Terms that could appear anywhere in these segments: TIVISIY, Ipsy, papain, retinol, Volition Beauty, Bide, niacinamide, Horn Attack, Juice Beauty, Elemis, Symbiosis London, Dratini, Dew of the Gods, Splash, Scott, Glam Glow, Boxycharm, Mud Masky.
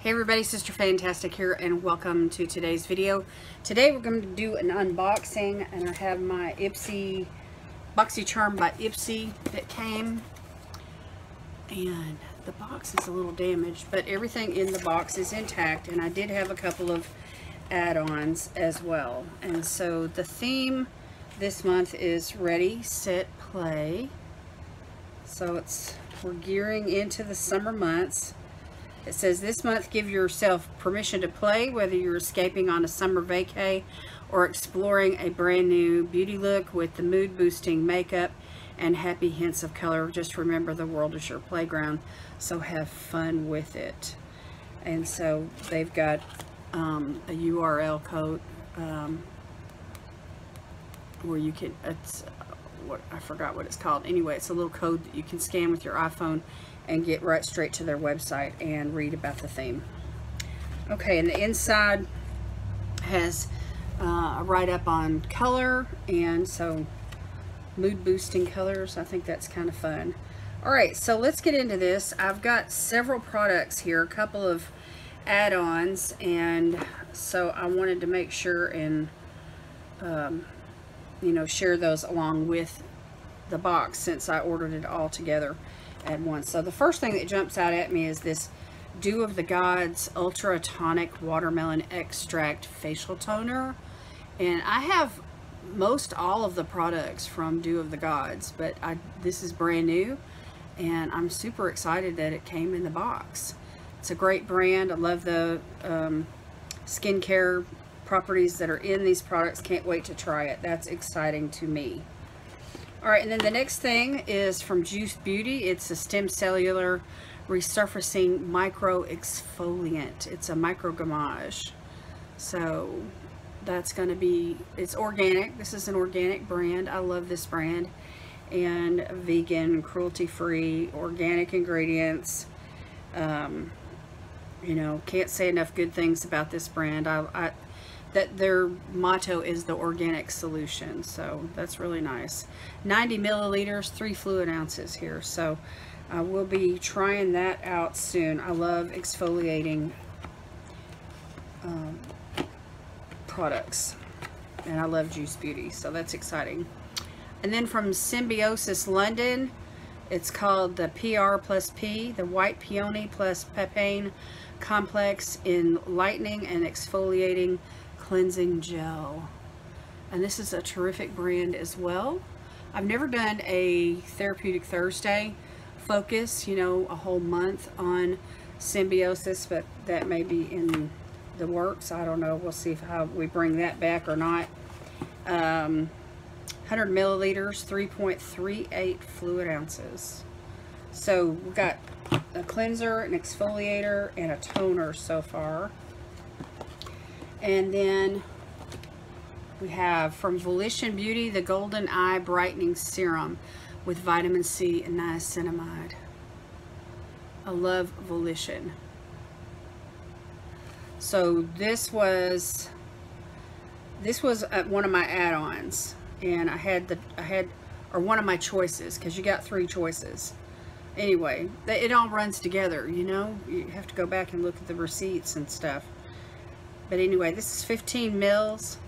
Hey everybody, Sister Fantastic here and welcome to today's video. Today we're going to do an unboxing and I have my Ipsy Boxycharm by Ipsy that came, and the box is a little damaged but everything in the box is intact, and I did have a couple of add-ons as well. And so the theme this month is Ready, Set, Play. So we're gearing into the summer months. It says this month, give yourself permission to play, whether you're escaping on a summer vacay or exploring a brand new beauty look with the mood boosting makeup and happy hints of color. Just remember, the world is your playground, so have fun with it. And so they've got a URL code where you can, I forgot what it's called. Anyway, it's a little code that you can scan with your iPhone and get right straight to their website and read about the theme. Okay, and the inside has a write-up on color, and so mood boosting colors. I think that's kind of fun. All right, so let's get into this. I've got several products here, a couple of add-ons, and so I wanted to make sure and you know, share those along with the box since I ordered it all together at once. So the first thing that jumps out at me is this Dew of the Gods Ultra Tonic Watermelon Extract Facial Toner, and I have most all of the products from Dew of the Gods, but this is brand new and I'm super excited that it came in the box. It's a great brand. I love the skincare properties that are in these products. Can't wait to try it. That's exciting to me. All right, and then the next thing is from Juice Beauty. It's a stem cellular resurfacing micro exfoliant. It's a micro gommage, so that's going to be, it's organic. This is an organic brand. I love this brand, and vegan, cruelty-free, organic ingredients. You know, can't say enough good things about this brand. That their motto is the organic solution, so that's really nice. 90 milliliters, 3 fluid ounces here, so I will be trying that out soon. I love exfoliating products, and I love Juice Beauty, so that's exciting. And then from Symbiosis London, it's called the PR+P, the White Peony plus Papain Complex in Lightening and Exfoliating Cleansing Gel, and this is a terrific brand as well. I've never done a Therapeutic Thursday focus, you know, a whole month on Symbiosis, but that may be in the works. I don't know. We'll see how we bring that back or not. 100 milliliters, 3.38 fluid ounces. So we've got a cleanser, an exfoliator, and a toner so far. And then we have from Volition Beauty the Golden Eye Brightening Serum with vitamin C and niacinamide. I love Volition. So this was one of my add-ons, and I had one of my choices, because you got 3 choices. Anyway, it all runs together, you know. You have to go back and look at the receipts and stuff. But anyway, this is 15 mils,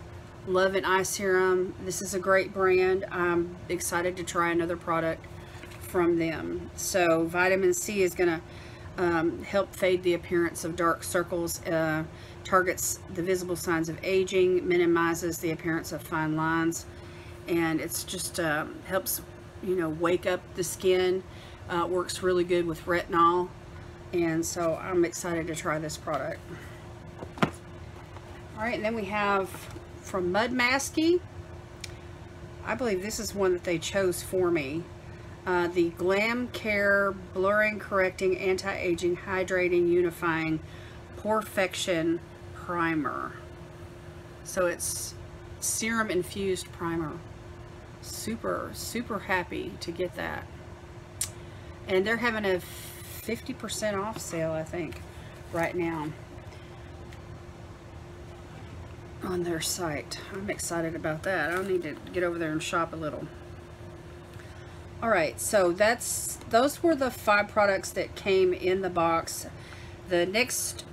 Love and Eye Serum. This is a great brand. I'm excited to try another product from them. So vitamin C is going to help fade the appearance of dark circles, targets the visible signs of aging, minimizes the appearance of fine lines, and it's just helps, you know, wake up the skin. Works really good with retinol, and so I'm excited to try this product. All right, and then we have from Mud Masky. I believe this is one that they chose for me. The Glam Care Blurring Correcting Anti-Aging Hydrating Unifying Perfection Primer. So it's serum infused primer. Super, super happy to get that. And they're having a 50% off sale, I think, right now on their site. I'm excited about that. I'll need to get over there and shop a little. All right, so those were the 5 products that came in the box. The next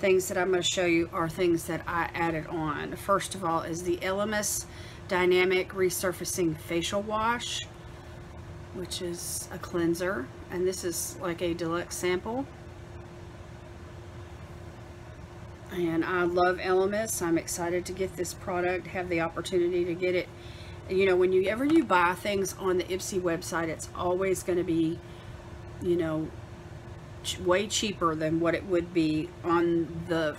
things that I'm going to show you are things that I added on. First of all is the Elemis Dynamic Resurfacing Facial Wash, which is a cleanser, and this is like a deluxe sample. And I love Elemis. I'm excited to get this product, have the opportunity to get it. You know, whenever you buy things on the Ipsy website, it's always going to be, you know, way cheaper than what it would be on the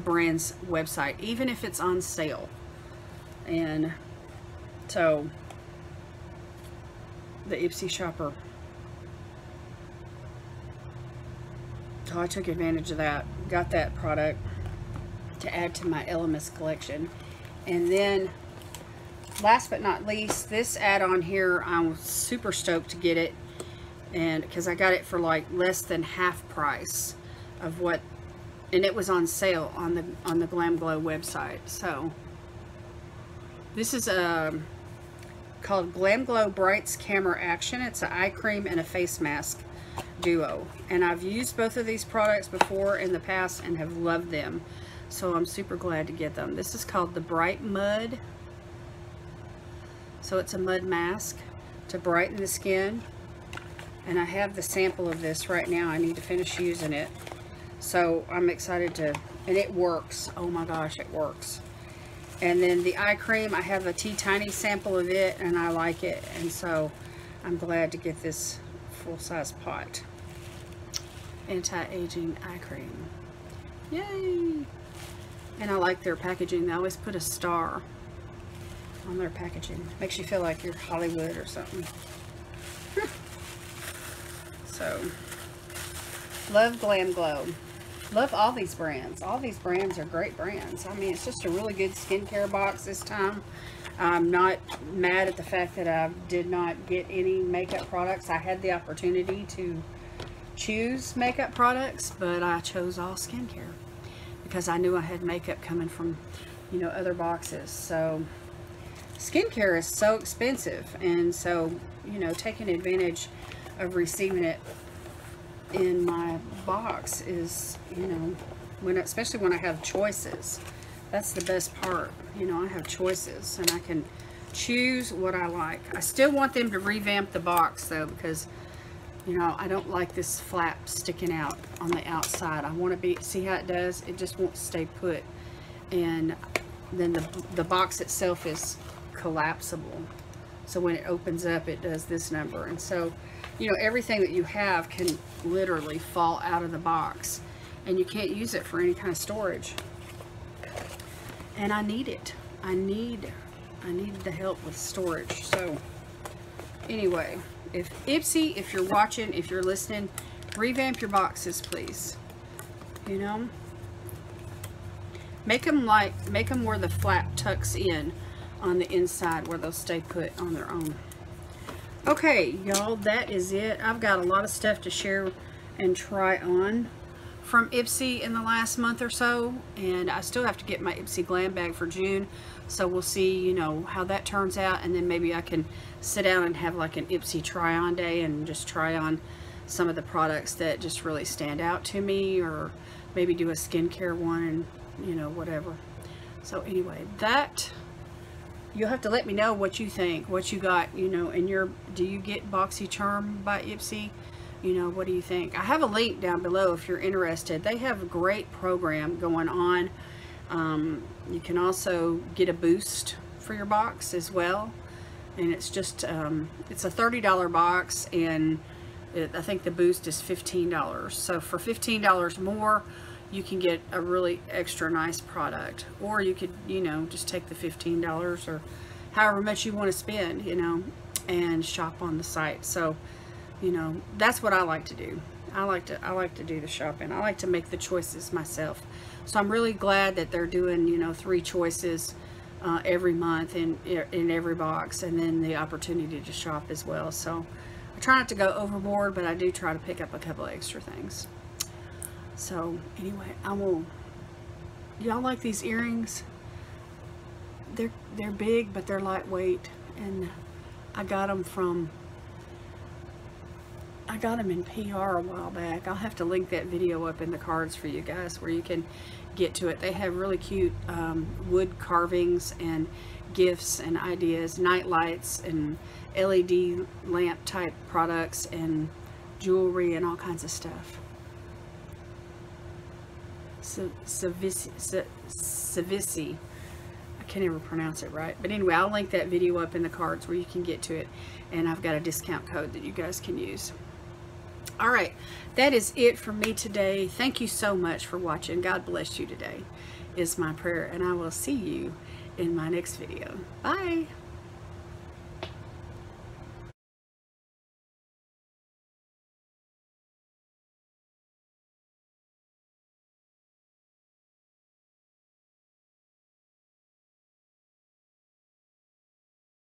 brand's website, even if it's on sale. And so the Ipsy shopper, so I took advantage of that, got that product to add to my Elemis collection. And then last but not least, this add-on here, I'm super stoked to get it, and because I got it for like less than half price of what, and it was on sale on the Glam Glow website. So this is called Glam Glow Brights Camera Action. It's an eye cream and a face mask duo, and I've used both of these products before in the past and have loved them, so I'm super glad to get them. This is called the Bright Mud, so it's a mud mask to brighten the skin, and I have the sample of this right now. I need to finish using it, so I'm excited to, and it works, oh my gosh, it works. And then the eye cream, I have a tea tiny sample of it and I like it, and so I'm glad to get this full-size pot anti-aging eye cream. Yay! And I like their packaging. They always put a star on their packaging. Makes you feel like you're Hollywood or something. So love Glam Glow. Love all these brands. All these brands are great brands. I mean, it's just a really good skincare box this time. I'm not mad at the fact that I did not get any makeup products. I had the opportunity to choose makeup products, but I chose all skincare because I knew I had makeup coming from, you know, other boxes. So skincare is so expensive, and so, you know, taking advantage of receiving it in my box is, you know, when, especially when I have choices. That's the best part, you know, I have choices and I can choose what I like. I still want them to revamp the box though, because, you know, I don't like this flap sticking out on the outside. I want to be, see how it does, it just won't stay put, and then the box itself is collapsible, so when it opens up it does this number, and so, you know, everything that you have can literally fall out of the box and you can't use it for any kind of storage. And I need it. I need the help with storage. So anyway, if Ipsy, if you're watching, if you're listening, revamp your boxes, please. You know, make them where the flap tucks in on the inside, where they'll stay put on their own. Okay, y'all, that is it. I've got a lot of stuff to share and try on from Ipsy in the last month or so, and I still have to get my Ipsy glam bag for June, so we'll see, you know, how that turns out, and then maybe I can sit down and have like an Ipsy try on day and just try on some of the products that just really stand out to me, or maybe do a skincare one, and, you know, whatever. So anyway, that, you'll have to let me know what you think, what you got, you know, and your, do you get Boxycharm by Ipsy? You know, what do you think? I have a link down below if you're interested. They have a great program going on. You can also get a boost for your box as well, and it's just it's a $30 box, and I think the boost is $15. So for $15 more, you can get a really extra nice product, or you could, you know, just take the $15 or however much you want to spend, you know, and shop on the site. So, you know, that's what I like to do. I like to do the shopping. I like to make the choices myself. So I'm really glad that they're doing, you know, 3 choices every month in every box, and then the opportunity to shop as well. So I try not to go overboard, but I do try to pick up a couple of extra things. So anyway, I will, y'all like these earrings? They're big, but they're lightweight, and I got them from I got them in PR a while back. I'll have to link that video up in the cards for you guys where you can get to it. They have really cute wood carvings and gifts and ideas, night lights and LED lamp type products and jewelry and all kinds of stuff. TIVISIY. I can't ever pronounce it right, but anyway, I'll link that video up in the cards where you can get to it, and I've got a discount code that you guys can use. All right, that is it for me today. Thank you so much for watching. God bless you today is my prayer, and I will see you in my next video. Bye.